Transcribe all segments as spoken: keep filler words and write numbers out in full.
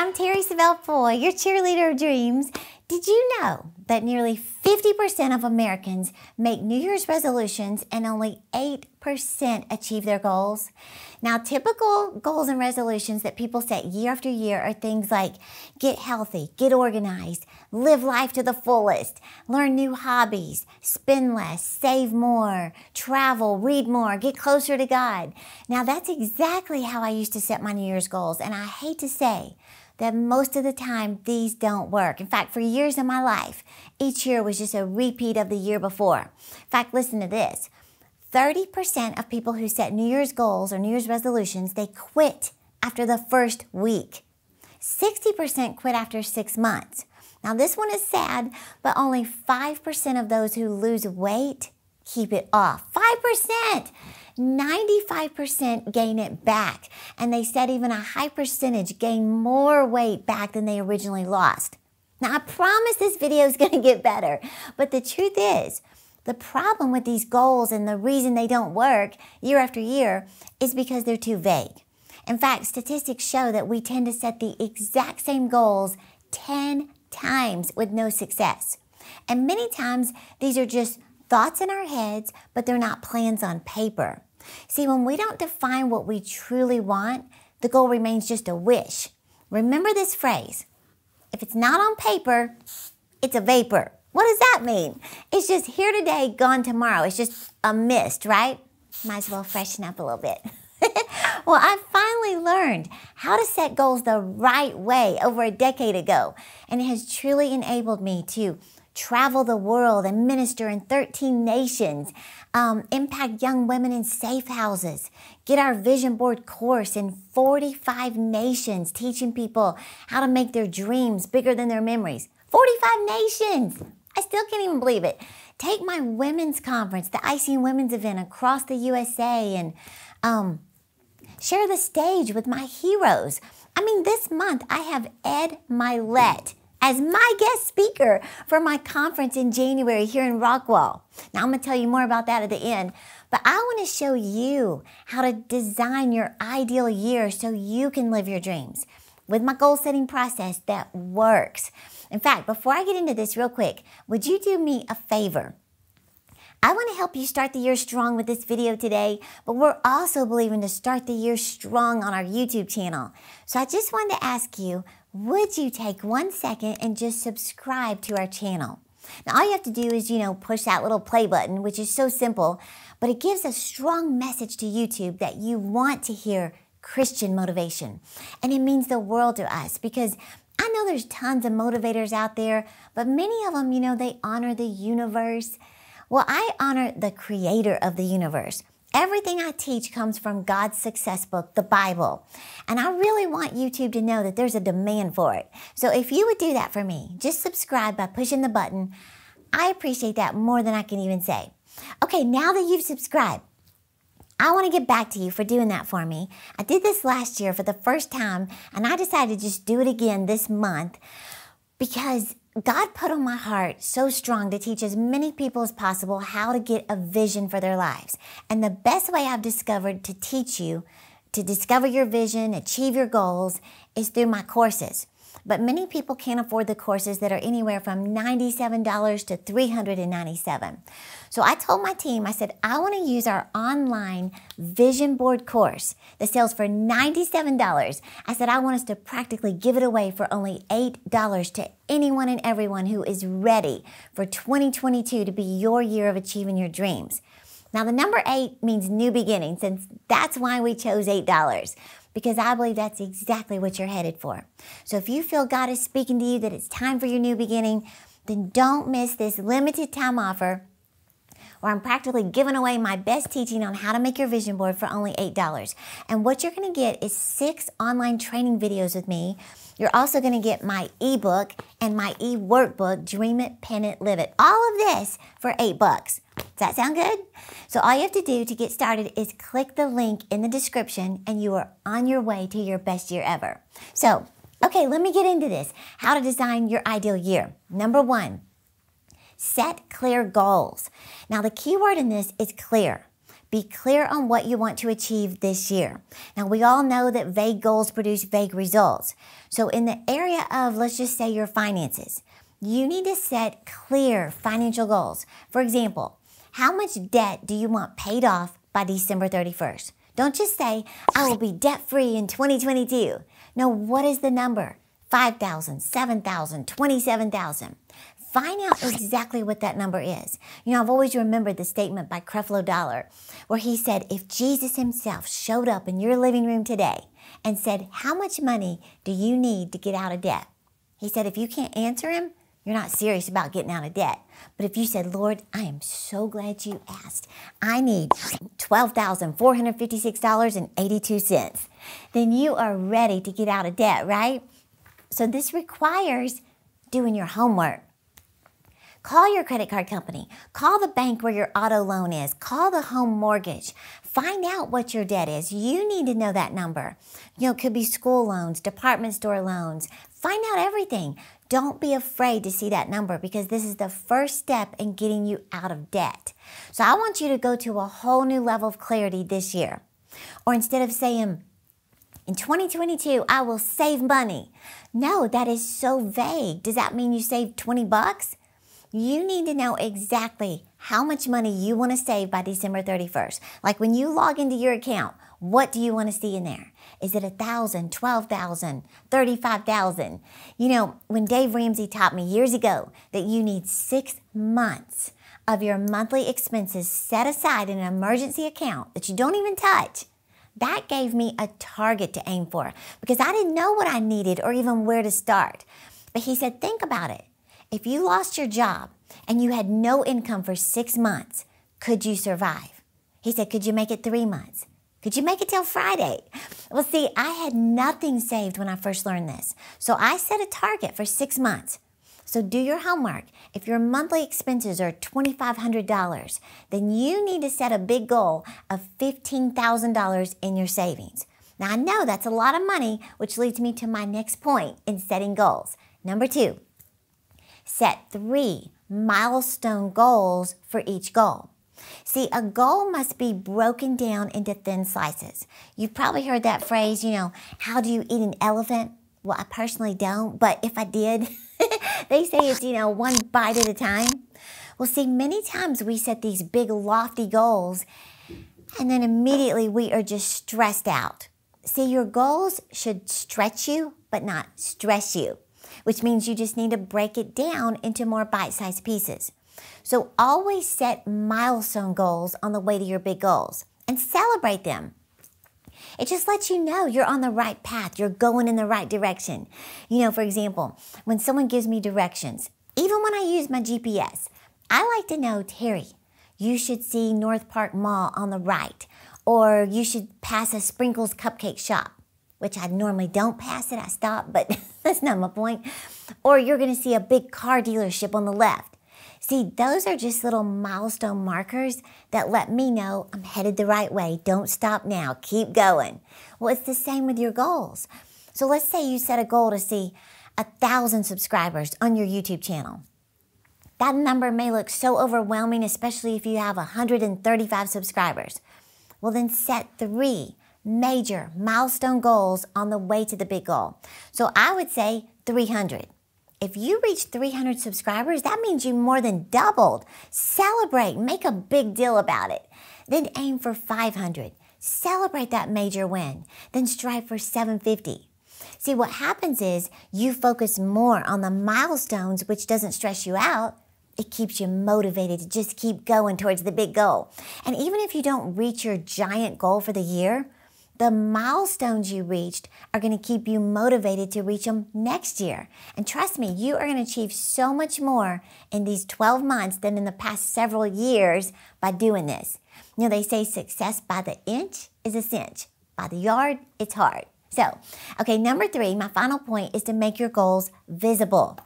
I'm Terri Savelle Foy, your cheerleader of dreams. Did you know that nearly fifty percent of Americans make New Year's resolutions and only eight percent achieve their goals? Now, typical goals and resolutions that people set year after year are things like get healthy, get organized, live life to the fullest, learn new hobbies, spend less, save more, travel, read more, get closer to God. Now, that's exactly how I used to set my New Year's goals, and I hate to say that most of the time these don't work. In fact, for years in my life, each year was just a repeat of the year before. In fact, listen to this. thirty percent of people who set New Year's goals or New Year's resolutions, they quit after the first week. sixty percent quit after six months. Now this one is sad, but only five percent of those who lose weight keep it off. five percent! ninety-five percent gain it back, and they said even a high percentage gain more weight back than they originally lost. Now, I promise this video is going to get better, but the truth is, the problem with these goals and the reason they don't work year after year is because they're too vague. In fact, statistics show that we tend to set the exact same goals ten times with no success. And many times, these are just thoughts in our heads, but they're not plans on paper. See, when we don't define what we truly want, the goal remains just a wish. Remember this phrase, if it's not on paper, it's a vapor. What does that mean? It's just here today, gone tomorrow. It's just a mist, right? Might as well freshen up a little bit. Well, I finally learned how to set goals the right way over a decade ago, and it has truly enabled me to travel the world and minister in thirteen nations, um, impact young women in safe houses, get our vision board course in forty-five nations, teaching people how to make their dreams bigger than their memories. forty-five nations! I still can't even believe it. Take my women's conference, the I C Women's event across the U S A, and um, share the stage with my heroes. I mean, this month I have Ed Mylett as my guest speaker for my conference in January here in Rockwall. Now, I'm going to tell you more about that at the end, but I want to show you how to design your ideal year so you can live your dreams with my goal-setting process that works. In fact, before I get into this real quick, would you do me a favor? I want to help you start the year strong with this video today, but we're also believing to start the year strong on our YouTube channel. So I just wanted to ask you, would you take one second and just subscribe to our channel? Now, all you have to do is, you know, push that little play button, which is so simple, but it gives a strong message to YouTube that you want to hear Christian motivation. And it means the world to us because I know there's tons of motivators out there, but many of them, you know, they honor the universe. Well, I honor the creator of the universe. Everything I teach comes from God's success book, the Bible. And I really want YouTube to know that there's a demand for it. So if you would do that for me, just subscribe by pushing the button. I appreciate that more than I can even say. Okay, now that you've subscribed, I want to get back to you for doing that for me. I did this last year for the first time, and I decided to just do it again this month because God put on my heart so strong to teach as many people as possible how to get a vision for their lives. And the best way I've discovered to teach you to discover your vision, achieve your goals, is through my courses. But many people can't afford the courses that are anywhere from ninety-seven dollars to three hundred ninety-seven dollars. So I told my team, I said, I want to use our online vision board course that sells for ninety-seven dollars. I said, I want us to practically give it away for only eight dollars to anyone and everyone who is ready for twenty twenty-two to be your year of achieving your dreams. Now, the number eight means new beginnings, and that's why we chose eight dollars. Because I believe that's exactly what you're headed for. So if you feel God is speaking to you that it's time for your new beginning, then don't miss this limited time offer where I'm practically giving away my best teaching on how to make your vision board for only eight dollars. And what you're gonna get is six online training videos with me. You're also gonna get my ebook and my e-workbook, Dream It, Pen It, Live It. All of this for eight bucks. Does that sound good? So all you have to do to get started is click the link in the description and you are on your way to your best year ever. So, okay, let me get into this. How to design your ideal year. Number one, set clear goals. Now the key word in this is clear. Be clear on what you want to achieve this year. Now, we all know that vague goals produce vague results. So in the area of, let's just say, your finances, you need to set clear financial goals. For example, how much debt do you want paid off by December thirty-first? Don't just say, I will be debt-free in twenty twenty-two. No, what is the number? five thousand, seven thousand, twenty-seven thousand. Find out exactly what that number is. You know, I've always remembered the statement by Creflo Dollar where he said, if Jesus himself showed up in your living room today and said, how much money do you need to get out of debt? He said, if you can't answer him, you're not serious about getting out of debt. But if you said, Lord, I am so glad you asked. I need twelve thousand four hundred fifty-six dollars and eighty-two cents. Then you are ready to get out of debt, right? So this requires doing your homework. Call your credit card company. Call the bank where your auto loan is. Call the home mortgage. Find out what your debt is. You need to know that number. You know, it could be school loans, department store loans. Find out everything. Don't be afraid to see that number because this is the first step in getting you out of debt. So I want you to go to a whole new level of clarity this year. Or instead of saying, in twenty twenty-two, I will save money. No, that is so vague. Does that mean you saved twenty bucks? You need to know exactly how much money you want to save by December thirty-first. Like when you log into your account, what do you want to see in there? Is it one thousand, twelve thousand, thirty-five thousand? You know, when Dave Ramsey taught me years ago that you need six months of your monthly expenses set aside in an emergency account that you don't even touch, that gave me a target to aim for because I didn't know what I needed or even where to start. But he said, think about it. If you lost your job and you had no income for six months, could you survive? He said, could you make it three months? Could you make it till Friday? Well, see, I had nothing saved when I first learned this. So I set a target for six months. So do your homework. If your monthly expenses are twenty-five hundred dollars, then you need to set a big goal of fifteen thousand dollars in your savings. Now, I know that's a lot of money, which leads me to my next point in setting goals. Number two. Set three milestone goals for each goal. See, a goal must be broken down into thin slices. You've probably heard that phrase, you know, how do you eat an elephant? Well, I personally don't, but if I did, they say it's, you know, one bite at a time. Well, see, many times we set these big lofty goals and then immediately we are just stressed out. See, your goals should stretch you, but not stress you, which means you just need to break it down into more bite-sized pieces. So always set milestone goals on the way to your big goals and celebrate them. It just lets you know you're on the right path. You're going in the right direction. You know, for example, when someone gives me directions, even when I use my G P S, I like to know, Terri, you should see North Park Mall on the right, or you should pass a Sprinkles Cupcake Shop, which I normally don't pass it, I stop, but that's not my point. Or you're gonna see a big car dealership on the left. See, those are just little milestone markers that let me know I'm headed the right way. Don't stop now, keep going. Well, it's the same with your goals. So let's say you set a goal to see a thousand subscribers on your YouTube channel. That number may look so overwhelming, especially if you have one hundred thirty-five subscribers. Well, then set three major milestone goals on the way to the big goal. So I would say three hundred. If you reach three hundred subscribers, that means you more than doubled. Celebrate, make a big deal about it. Then aim for five hundred. Celebrate that major win. Then strive for seven fifty. See, what happens is you focus more on the milestones, which doesn't stress you out. It keeps you motivated to just keep going towards the big goal. And even if you don't reach your giant goal for the year, the milestones you reached are going to keep you motivated to reach them next year. And trust me, you are going to achieve so much more in these twelve months than in the past several years by doing this. You know, they say success by the inch is a cinch. By the yard, it's hard. So, okay, number three, my final point is to make your goals visible.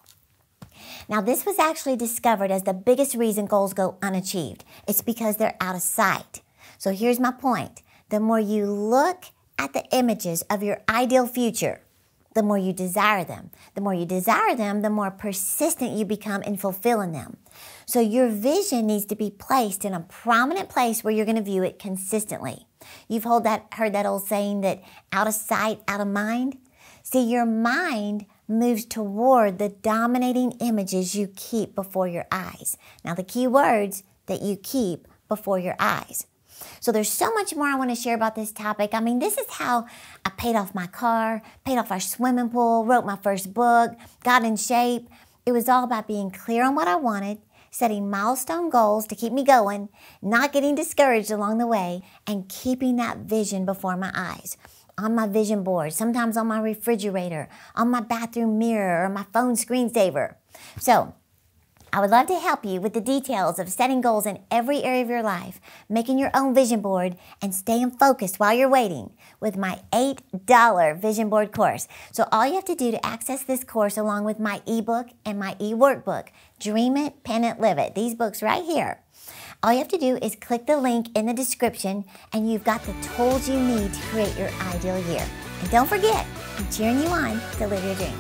Now, this was actually discovered as the biggest reason goals go unachieved. It's because they're out of sight. So here's my point. The more you look at the images of your ideal future, the more you desire them. The more you desire them, the more persistent you become in fulfilling them. So your vision needs to be placed in a prominent place where you're going to view it consistently. You've heard that, heard that old saying that out of sight, out of mind. See, your mind moves toward the dominating images you keep before your eyes. Now, the key words that you keep before your eyes. So there's so much more I want to share about this topic. I mean, this is how I paid off my car, paid off our swimming pool, wrote my first book, got in shape. It was all about being clear on what I wanted, setting milestone goals to keep me going, not getting discouraged along the way, and keeping that vision before my eyes. On my vision board, sometimes on my refrigerator, on my bathroom mirror, or my phone screensaver. So I would love to help you with the details of setting goals in every area of your life, making your own vision board, and staying focused while you're waiting with my eight dollar vision board course. So all you have to do to access this course along with my ebook and my e-workbook, Dream It, Pen It, Live It, these books right here. All you have to do is click the link in the description and you've got the tools you need to create your ideal year. And don't forget, I'm cheering you on to live your dreams.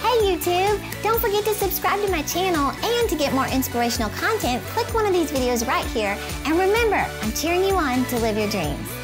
Hey YouTube, don't forget to subscribe to my channel, and to get more inspirational content, click one of these videos right here. And remember, I'm cheering you on to live your dreams.